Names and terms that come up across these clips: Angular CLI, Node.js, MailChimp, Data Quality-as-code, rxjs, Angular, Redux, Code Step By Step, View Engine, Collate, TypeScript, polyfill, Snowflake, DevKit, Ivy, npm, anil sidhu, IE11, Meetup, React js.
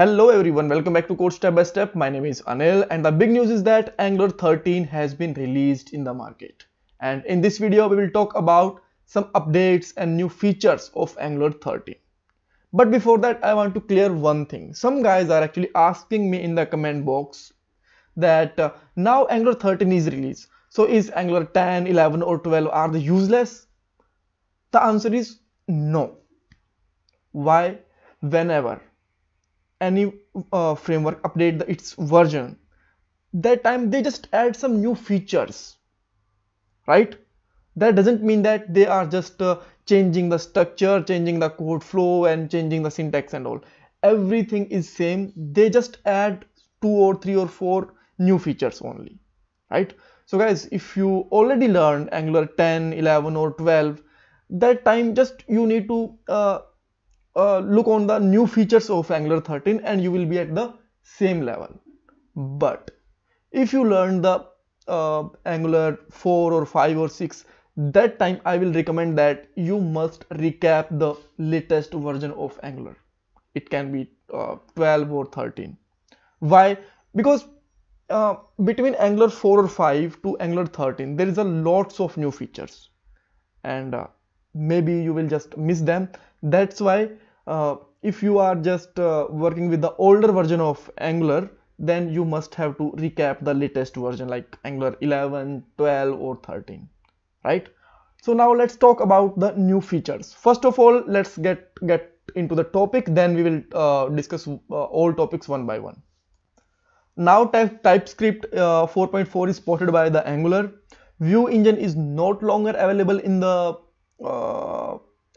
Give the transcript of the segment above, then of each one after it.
Hello everyone, welcome back to Code Step by Step. My name is Anil and the big news is that Angular 13 has been released in the market. And in this video, we will talk about some updates and new features of Angular 13. But before that, I want to clear one thing. Some guys are actually asking me in the comment box that now Angular 13 is released. So is Angular 10, 11 or 12 are they useless? The answer is no. Why? Whenever any framework update its version, that time they just add some new features, right? That doesn't mean that they are just changing the structure, changing the code flow and changing the syntax and all. Everything is same, they just add 2 or 3 or 4 new features only, right? So guys, if you already learned Angular 10, 11 or 12, that time just you need to look on the new features of Angular 13 and you will be at the same level. But if you learn the Angular 4 or 5 or 6, that time I will recommend that you must recap the latest version of Angular. It can be 12 or 13. Why? Because between Angular 4 or 5 to Angular 13 there is a lots of new features and maybe you will just miss them. That's why if you are just working with the older version of Angular, then you must have to recap the latest version like Angular 11, 12 or 13, right? So now let's talk about the new features. First of all, let's get into the topic, then we will discuss all topics one by one. Now TypeScript 4.4 is supported by the Angular. View Engine is not longer available in the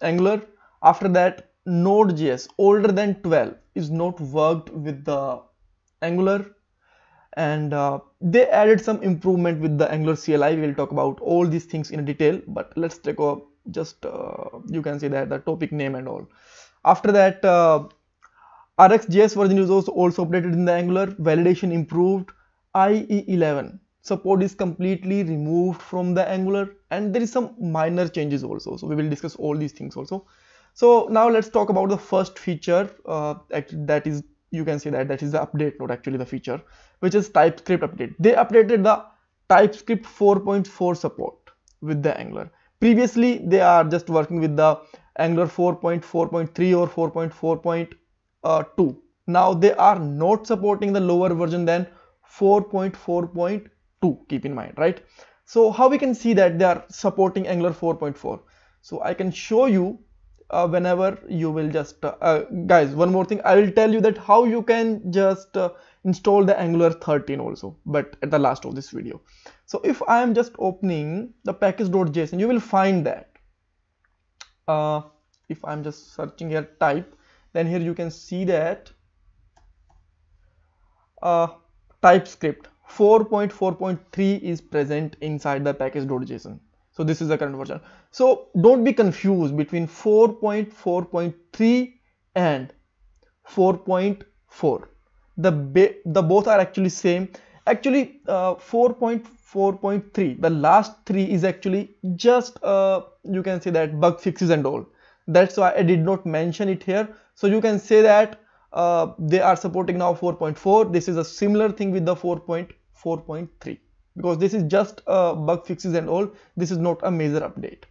Angular. After that, Node.js older than 12 is not worked with the Angular, and they added some improvement with the Angular CLI. We will talk about all these things in detail, but let's take up just you can see that the topic name and all. After that, rxjs version is also updated in the Angular. Validation improved. IE11 support is completely removed from the Angular, and there is some minor changes also, so we will discuss all these things also. So now let's talk about the first feature, that is, you can see that is the update, not actually the feature, which is TypeScript update. They updated the TypeScript 4.4 support with the Angular. Previously they are just working with the Angular 4.4.3 or 4.4.2. Now they are not supporting the lower version than 4.4.2, keep in mind, right? So how we can see that they are supporting Angular 4.4? So I can show you whenever you will just guys, one more thing, I will tell you that how you can just install the Angular 13 also, but at the last of this video. So if I am just opening the package.json, you will find that if I am just searching here type, then here you can see that TypeScript 4.4.3 is present inside the package.json. So this is the current version. So don't be confused between 4.4.3 and 4.4. The both are actually same. Actually 4.4.3, the last 3 is actually just you can say that bug fixes and all. That's why I did not mention it here. So you can say that they are supporting now 4.4. This is a similar thing with the 4.4.3. because this is just bug fixes and all. This is not a major update.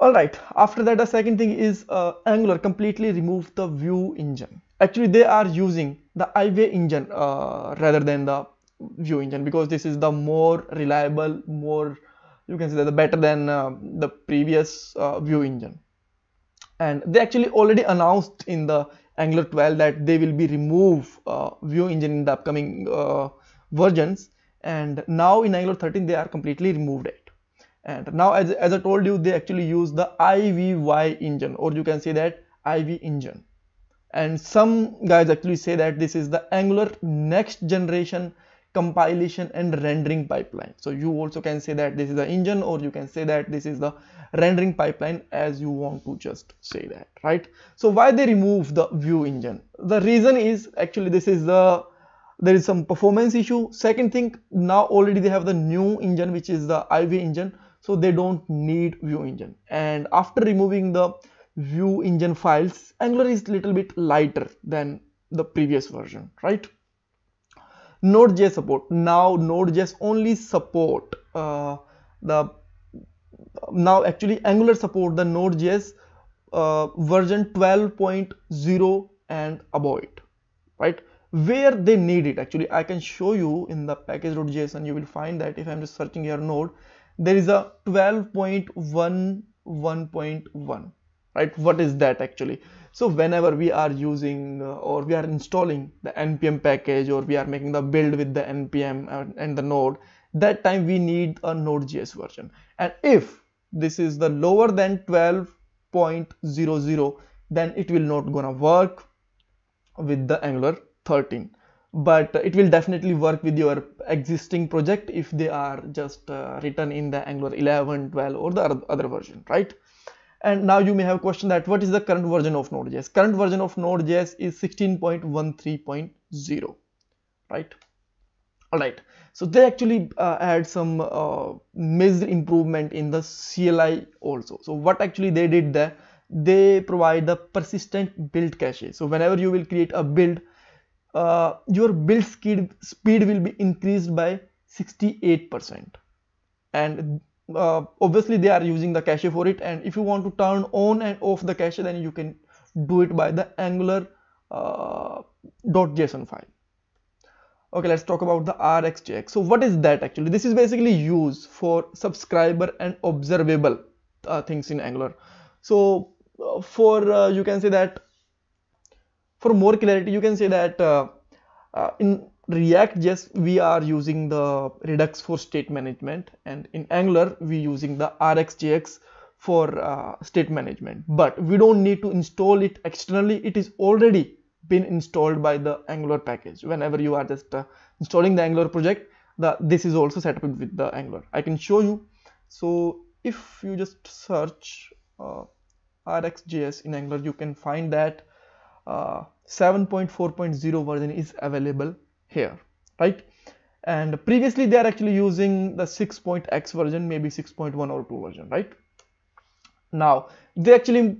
Alright, after that the second thing is Angular completely removed the View Engine. Actually they are using the Ivy engine rather than the View Engine, because this is the more reliable, more, you can say that the better than the previous View Engine. And they actually already announced in the Angular 12 that they will be remove View Engine in the upcoming versions. And now in Angular 13 they are completely removed it. And now as I told you, they actually use the Ivy engine, or you can say that Ivy engine. And some guys actually say that this is the Angular next generation compilation and rendering pipeline. So you also can say that this is the engine, or you can say that this is the rendering pipeline, as you want to just say that, right? So why they remove the View Engine? The reason is actually this is the there is some performance issue. Second thing, now already they have the new engine, which is the Ivy engine, so they don't need View Engine. And after removing the View Engine files, Angular is little bit lighter than the previous version, right? Node.js support. Now Node.js only support now actually Angular support the Node.js version 12.0 and above it, right? Where they need it, actually I can show you in the package.json. You will find that if I'm just searching here node, there is a 12.1.1, right? What is that actually? So whenever we are using or we are installing the npm package, or we are making the build with the npm and the node, that time we need a Node.js version. And if this is the lower than 12.00, then it will not gonna work with the Angular 13, but it will definitely work with your existing project if they are just written in the Angular 11, 12 or the other version, right? And now you may have a question that what is the current version of Node.js? Current version of Node.js is 16.13.0, right? All right, so they actually had some major improvement in the CLI also. So what actually they did there, they provide the persistent build cache. So whenever you will create a build, your build speed will be increased by 68%, and obviously they are using the cache for it. And if you want to turn on and off the cache, then you can do it by the Angular .json file. Okay, let's talk about the rxjs. So what is that actually? This is basically used for subscriber and observable things in Angular. So for you can say that for more clarity, you can say that in React js we are using the Redux for state management, and in Angular we using the rxjs for state management, but we don't need to install it externally. It is already been installed by the Angular package. Whenever you are just installing the Angular project, this is also set up with the Angular. I can show you. So if you just search rxjs in Angular, you can find that 7.4.0 version is available here, right? And previously they are actually using the 6.x version, maybe 6.1 or 2 version, right? Now they actually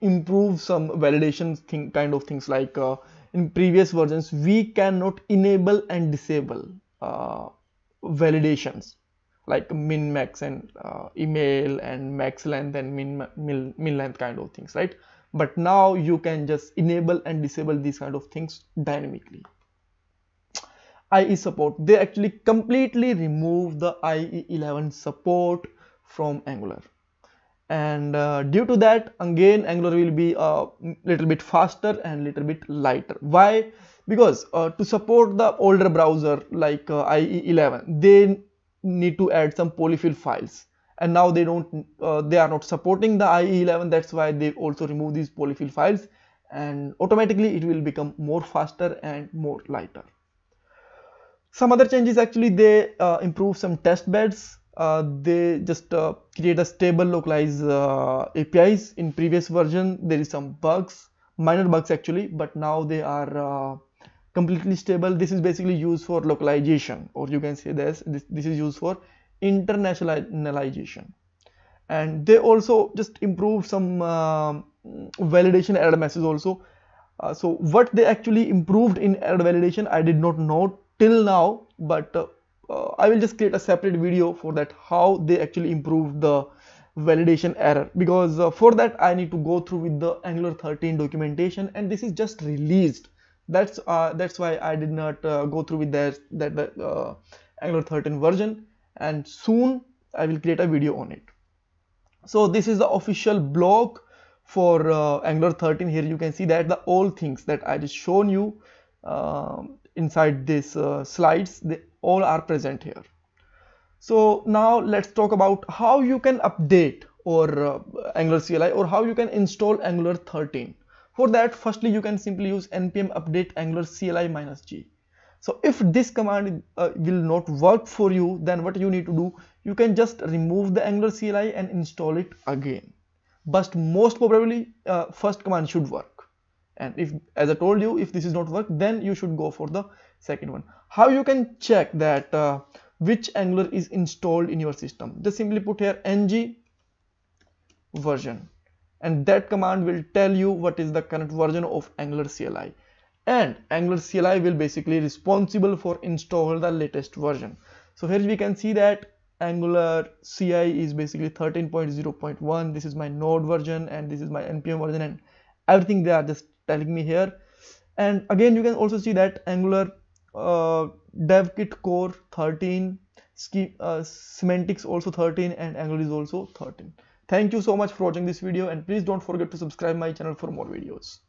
improve some validation thing, kind of things, like in previous versions we cannot enable and disable validations like min, max, and email, and max length and min length kind of things, right? But now you can just enable and disable these kind of things dynamically. IE support, they actually completely remove the IE11 support from Angular, and due to that again Angular will be a little bit faster and little bit lighter. Why? Because to support the older browser like IE11, they need to add some polyfill files, and now they don't they are not supporting the IE11. That's why they also remove these polyfill files, and automatically it will become more faster and more lighter. Some other changes actually, they improve some test beds. They just create a stable localized APIs. In previous version there is some bugs, minor bugs actually, but now they are completely stable. This is basically used for localization, or you can say this is used for internationalization. And they also just improve some validation error messages also. So what they actually improved in error validation, I did not know till now, but I will just create a separate video for that, how they actually improve the validation error, because for that I need to go through with the Angular 13 documentation, and this is just released. That's why I did not go through with that Angular 13 version, and soon I will create a video on it. So this is the official blog for Angular 13. Here you can see that the all things that I just shown you inside these slides, they all are present here. So now let's talk about how you can update or Angular CLI, or how you can install Angular 13. For that, firstly you can simply use npm update angular CLI-g. So if this command will not work for you, then what you need to do, you can just remove the Angular CLI and install it again. But most probably first command should work, and if, as I told you, if this is not work, then you should go for the second one. How you can check that which Angular is installed in your system? Just simply put here ng version, and that command will tell you what is the current version of Angular CLI. and Angular CLI will basically responsible for install the latest version. So here we can see that Angular CI is basically 13.0.1. This is my Node version and this is my npm version, and everything they are just telling me here. And again you can also see that Angular DevKit core 13, semantics also 13, and Angular is also 13. Thank you so much for watching this video, and please don't forget to subscribe my channel for more videos.